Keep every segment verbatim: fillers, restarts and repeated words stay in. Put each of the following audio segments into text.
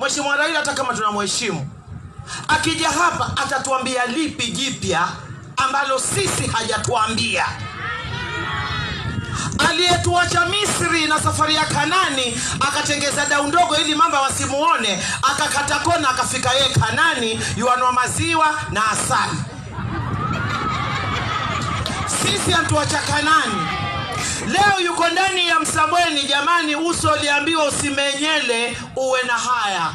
Mheshimiwa Raila hata kama tunamheshimu, akija hapa atatuambia lipi jipya ambalo sisi hajatuambia. Aliyetuacha Misri na safari ya Kanani, akatengeza dau ndogo ili mamba wasimuone, akakata kona akafika yeye Kanani, yuanua maziwa na asali. Sisi antuacha Kanani. Leo yuko ndani ya msabweni, jamani, uso aliambiwa usimenyele uwe na haya.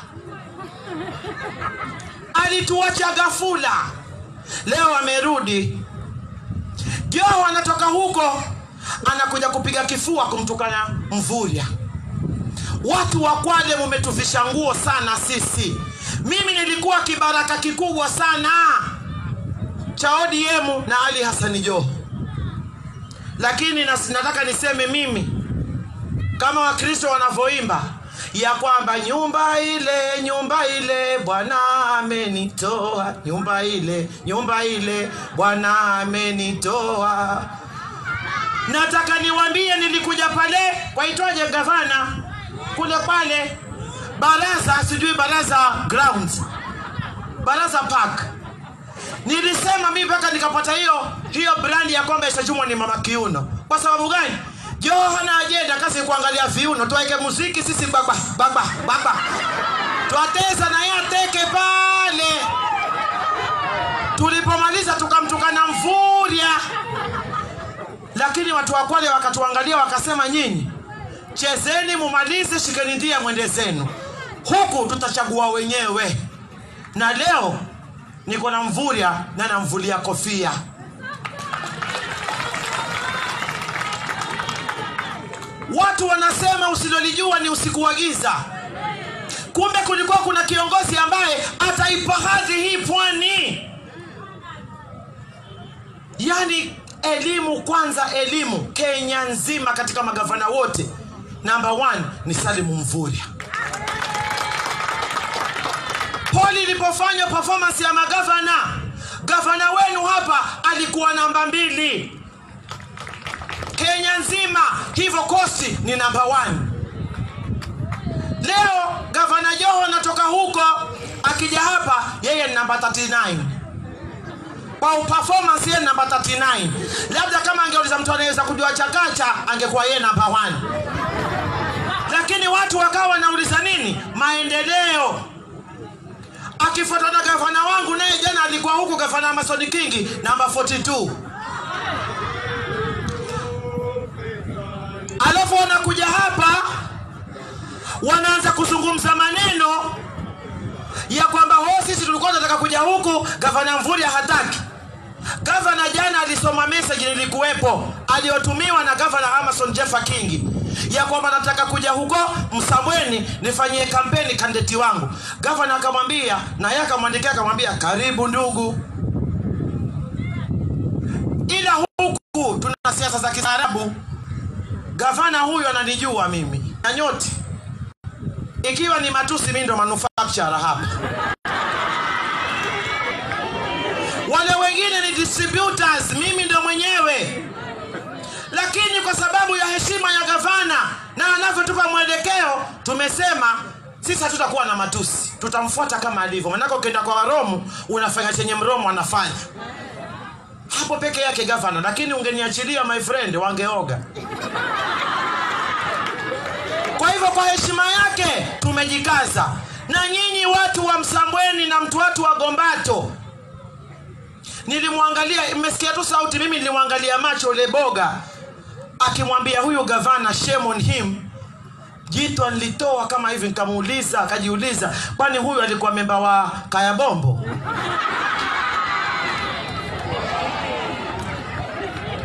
Alituacha ghafula. Leo amerudi. Joho anatoka huko, anakuja kupiga kifua kumtukana Mvurya. Watu wa Kwale mumetufisha nguo sana sisi. Mimi nilikuwa kibaraka kikubwa sana cha O D M na Ali Hassan Joho. Lakini nataka niseme mimi kama Wakristo wanavyoimba ya kwamba nyumba ile, nyumba ile, Bwana amenitoa, nyumba ile, nyumba ile, Bwana amenitoa. Nataka niwaambie nilikuja pale kwa itoje gavana kule pale baraza, sijui baraza grounds, baraza park. Nilisema mimi mpaka nikapata hiyo hiyo brand ya kwamba itachumwa ni mama kiuno. Kwa sababu gani? Joho hana ajenda kasi kuangalia viuno, tuweke muziki sisi baba baba baba. Tuateza na yeye ateke pale. Tulipomaliza tukamtukana Mvurya. Lakini watu wa Kwale wakatuangalia wakasema, nyinyi chezeni mumalize, shikeni ndia mwende zenu, huku tutachagua wenyewe. Na leo niko na Mvurya na namvulia kofia. Watu wanasema usilolijua ni usiku wa giza. Kumbe kulikuwa kuna kiongozi ambaye ataipahadhi hii Pwani. Yani elimu kwanza, elimu Kenya nzima katika magavana wote, number one ni Salim Mvurya. Poli ilipofanya performance ya magavana, gavana wenu hapa alikuwa namba mbili Kenya nzima, hivyo kosi ni number one. Leo gavana Joho natoka huko, akija hapa yeye ni number thirty-nine. Kwa performance yeye namba thirty-nine. Labda kama angeuliza mtu anaweza kujua chakacha, angekuwa yeye namba one. Lakini watu wakawa wanauliza nini? Maendeleo. Akifuatwa na gavana wangu, naye jana alikuwa huko, gavana Masoni Kingi, namba forty-two. Alafu wanakuja hapa wanaanza kuzungumza maneno ya kwamba ho sisi tulikuwa tunataka kuja huku, gavana Mvurya hataki. Gavana jana alisoma message nilikuwepo aliyotumiwa na gavana Amason Jeffa Kingi ya kwamba nataka kuja huko Msambweni nifanyie kampeni kandidati wangu. Gavana akamwambia, na yeye akamwandikia akamwambia, karibu ndugu, ila huku tuna siasa za Kiarabu. Gavana huyu ananijua mimi na nyote, ikiwa ni matusi mimi ndo manufacturer hapa. Wale wengine ni distributors, mimi ndo mwenyewe. Lakini kwa sababu ya heshima ya gavana na anavyotupa mwelekeo, tumesema sisi hatutakuwa na matusi, tutamfuata kama alivyo. Manako ukienda kwa Waromu unafanya chenye Mromo anafanya. Hapo peke yake gavana, lakini ungeniachilia my friend wangeoga. Kwa hivyo kwa heshima yake tumejikaza. Na nyinyi watu wa Msambweni na mtu watu wa Gombato, nilimwangalia, mmesikia tu sauti, mimi nilimwangalia macho ile boga akimwambia huyu gavana, shame on him. Jitu nilitoa kama hivi nikamuuliza, akajiuliza, kwani huyu alikuwa memba wa Kaya Bombo?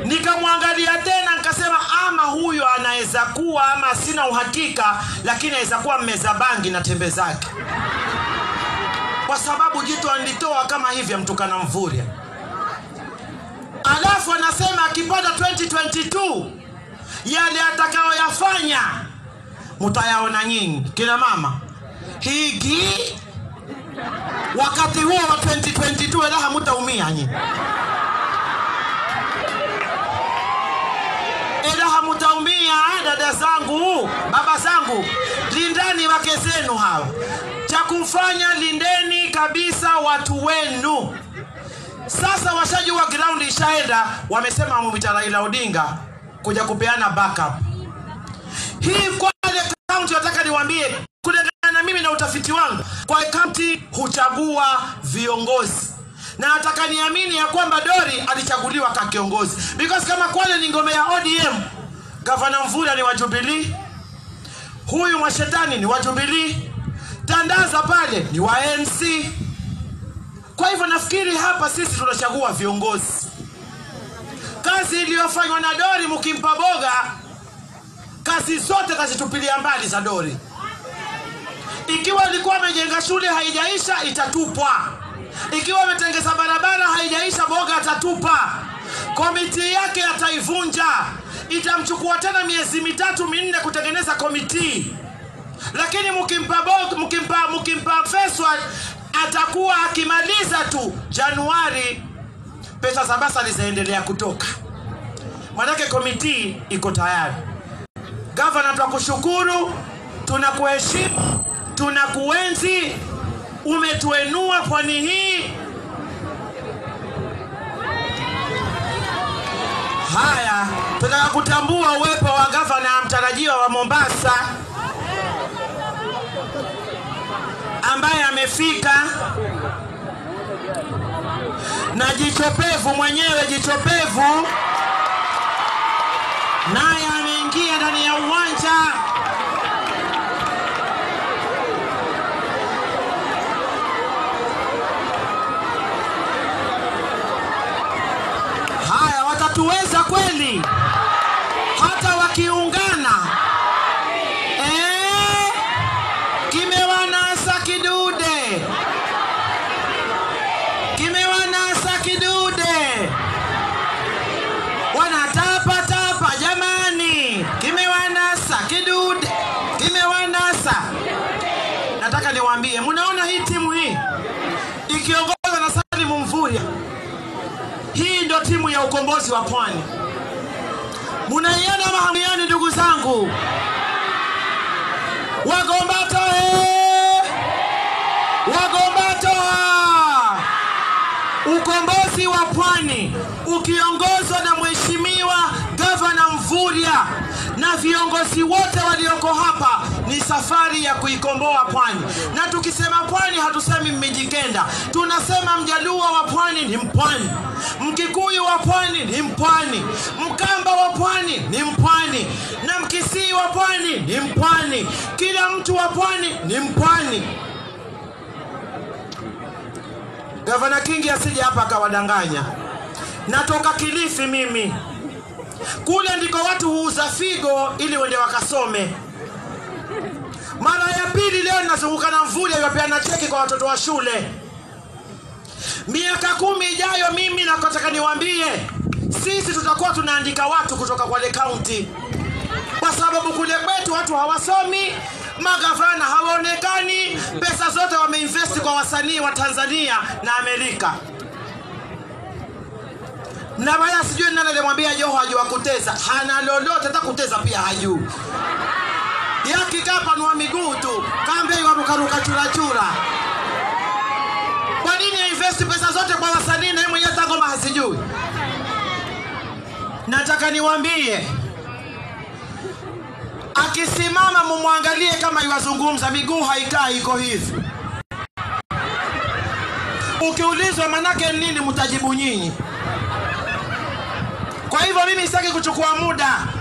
Nikamwangalia tena nikasema, ama huyo anaweza kuwa, ama sina uhakika, lakini anaweza kuwa mmeza bangi na tembe zake. Kwa sababu jitu alitoa kama hivi amtukana Mvurya. Alafu anasema akipata twenty twenty-two yale atakayoyafanya mtayaona nyinyi kina mama. Hiki wakati huo wa twenty twenty-two raha mtaumia nyinyi. Elaha mutaumia dada zangu, baba zangu, lindani wake zenu hawa. Cha mnamfanya, lindeni kabisa watu wenu. Sasa washajua ground ishaenda, wamesema wamwita Raila Odinga kuja kupeana backup. Hii kwa ile county nataka niwaambie, kulingana na mimi na utafiti wangu, kwa county huchagua viongozi. Na nataka niamini ya kwamba Dori alichaguliwa kama kiongozi. Because kama Kwale ni ngome ya O D M, Gavana Mvurya ni wa Jubilee. Huyu mwashetani ni wa Jubilee. Tandaza pale ni wa N C. Kwa hivyo nafikiri hapa sisi tunachagua viongozi. Kazi iliyofanywa na Dori mkimpa boga, kazi zote kazi tupilia mbali za Dori. Ikiwa ilikuwa amejenga shule haijaisha, itatupwa. Ikiwa ametengeza barabara haijaisha, boga atatupa. Komiti yake ataivunja. Itamchukua tena miezi mitatu minne kutengeneza komiti. Lakini mkimpa boga, mkimpa mkimpa feswa, atakuwa akimaliza tu Januari pesa za basa lizaendelea kutoka. Manake komiti iko tayari. Governor, tunakushukuru, tunakuheshimu, tunakuenzi, umetuenua Pwani hii. Haya, tunataka kutambua uwepo wa governor mtarajiwa wa Mombasa, ambaye amefika na jichopevu mwenyewe jichopevu, naye ameingia ndani ya uwanja. Haya, watatuweza kweli hata wakiungana? Niwaambie, mnaona hii timu hii ikiongozwa na Salim Mvurya, hii ndio timu ya ukombozi wa Pwani. Mnaiona mahamiani, ndugu zangu Wagombata, Wagombata. Ukombozi wa Pwani ukiongozwa na mheshimiwa Gavana Mvurya na viongozi wote walioko hapa, ni safari ya kuikomboa Pwani. Na tukisema Pwani hatusemi Mmejikenda, tunasema Mjaluo wa Pwani ni Mpwani, Mkikuyu wa Pwani ni Mpwani, Mkamba wa Pwani ni Mpwani, na Mkisii wa Pwani ni Mpwani. Kila mtu wa Pwani ni Mpwani. Jeffa Kingi asije hapa akawadanganya. Natoka Kilifi mimi. Kule ndiko watu huuza figo ili wende wakasome. Mara ya pili leo ninazunguka na Mvurya yupeana cheki kwa watoto wa shule. Miaka kumi ijayo mimi nataka niwaambie, sisi tutakuwa tunaandika watu kutoka kwa le county. Kwa sababu kule kwetu watu hawasomi, magavana hawaonekani, pesa zote wameinvest kwa wasanii wa Tanzania na Amerika. Na baya sijui nani alimwambia Joho hajua kuteza. Hana lolote, hata kuteza pia hajui. Yaki kapa ni wa miguu tu, kambe wa mkaruka chura chura. Kwa nini invest pesa zote kwa wasanii na yeye mwenyewe hata ngoma hasijui? Nataka niwaambie, akisimama mumwangalie kama yuwazungumza, miguu haikai iko hivi. Ukiulizwa manake nini mtajibu nyinyi. Kwa hivyo mimi sitaki kuchukua muda.